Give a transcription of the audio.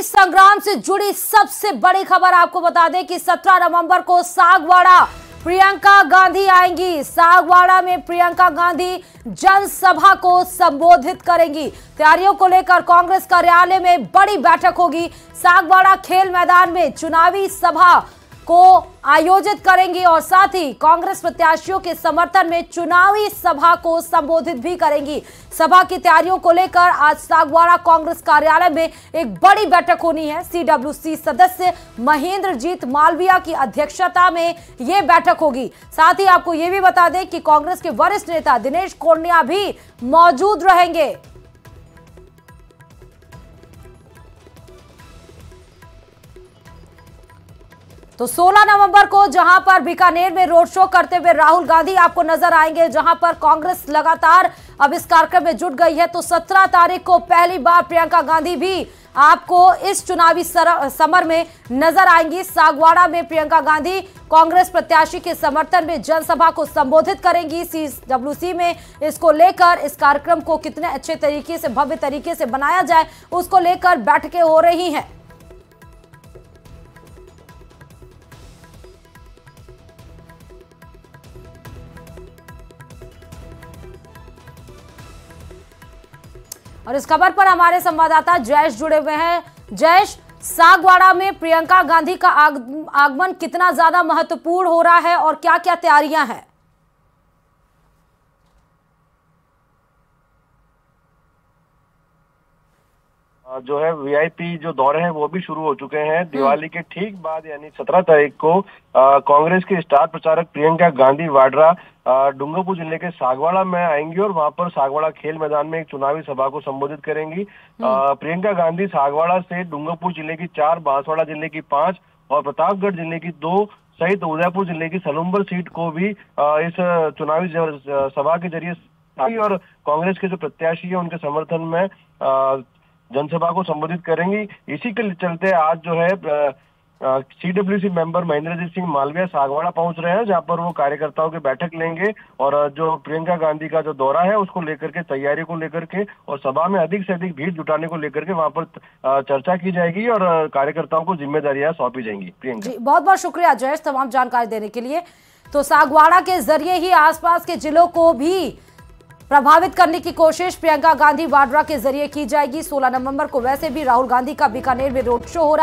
आजादी संग्राम से जुड़ी सबसे बड़ी खबर आपको बता दें कि 17 नवंबर को सागवाड़ा प्रियंका गांधी आएंगी। सागवाड़ा में प्रियंका गांधी जनसभा को संबोधित करेंगी। तैयारियों को लेकर कांग्रेस कार्यालय में बड़ी बैठक होगी। सागवाड़ा खेल मैदान में चुनावी सभा को आयोजित करेंगी और साथ ही कांग्रेस प्रत्याशियों के समर्थन में चुनावी सभा को संबोधित भी करेंगी। सभा की तैयारियों को लेकर आज सागवाड़ा कांग्रेस कार्यालय में एक बड़ी बैठक होनी है। CWC सदस्य महेंद्रजीत मालविया की अध्यक्षता में यह बैठक होगी। साथ ही आपको यह भी बता दें कि कांग्रेस के वरिष्ठ नेता दिनेश कोर्निया भी मौजूद रहेंगे। तो 16 नवंबर को जहां पर बीकानेर में रोड शो करते हुए राहुल गांधी आपको नजर आएंगे, जहां पर कांग्रेस लगातार अब इस कार्यक्रम में जुट गई है, तो 17 तारीख को पहली बार प्रियंका गांधी भी आपको इस चुनावी समर में नजर आएंगी। सागवाड़ा में प्रियंका गांधी कांग्रेस प्रत्याशी के समर्थन में जनसभा को संबोधित करेंगी। CWC में इसको लेकर इस कार्यक्रम को कितने अच्छे तरीके से, भव्य तरीके से बनाया जाए, उसको लेकर बैठकें हो रही हैं। और इस खबर पर हमारे संवाददाता जयेश जुड़े हुए हैं। जयेश, सागवाड़ा में प्रियंका गांधी का आगमन कितना ज्यादा महत्वपूर्ण हो रहा है और क्या क्या तैयारियां हैं? जो है VIP जो दौरे हैं वो भी शुरू हो चुके हैं। दिवाली के ठीक बाद यानी 17 तारीख को कांग्रेस के स्टार प्रचारक प्रियंका गांधी वाड्रा डूंगरपुर जिले के सागवाड़ा में आएंगी और वहां पर सागवाड़ा खेल मैदान में एक चुनावी सभा को संबोधित करेंगी। प्रियंका गांधी सागवाड़ा से डूंगरपुर जिले की 4, बांसवाड़ा जिले की 5 और प्रतापगढ़ जिले की 2 सहित उदयपुर जिले की सलूंबर सीट को भी इस चुनावी सभा के जरिए और कांग्रेस के जो प्रत्याशी है उनके समर्थन में जनसभा को संबोधित करेंगी। इसी के चलते आज जो है CWC मेंबर महेंद्रजीत सिंह मालविया सागवाड़ा पहुंच रहे हैं, जहां पर वो कार्यकर्ताओं की बैठक लेंगे और जो प्रियंका गांधी का जो दौरा है उसको लेकर के, तैयारी को लेकर के और सभा में अधिक से अधिक भीड़ जुटाने को लेकर के वहां पर चर्चा की जाएगी और कार्यकर्ताओं को जिम्मेदारियां सौंपी जाएंगी। प्रियंका जी, बहुत बहुत शुक्रिया जयेश तमाम जानकारी देने के लिए। तो सागवाड़ा के जरिए ही आसपास के जिलों को भी प्रभावित करने की कोशिश प्रियंका गांधी वाड्रा के जरिए की जाएगी। 16 नवंबर को वैसे भी राहुल गांधी का बीकानेर में रोड शो हो रहा है।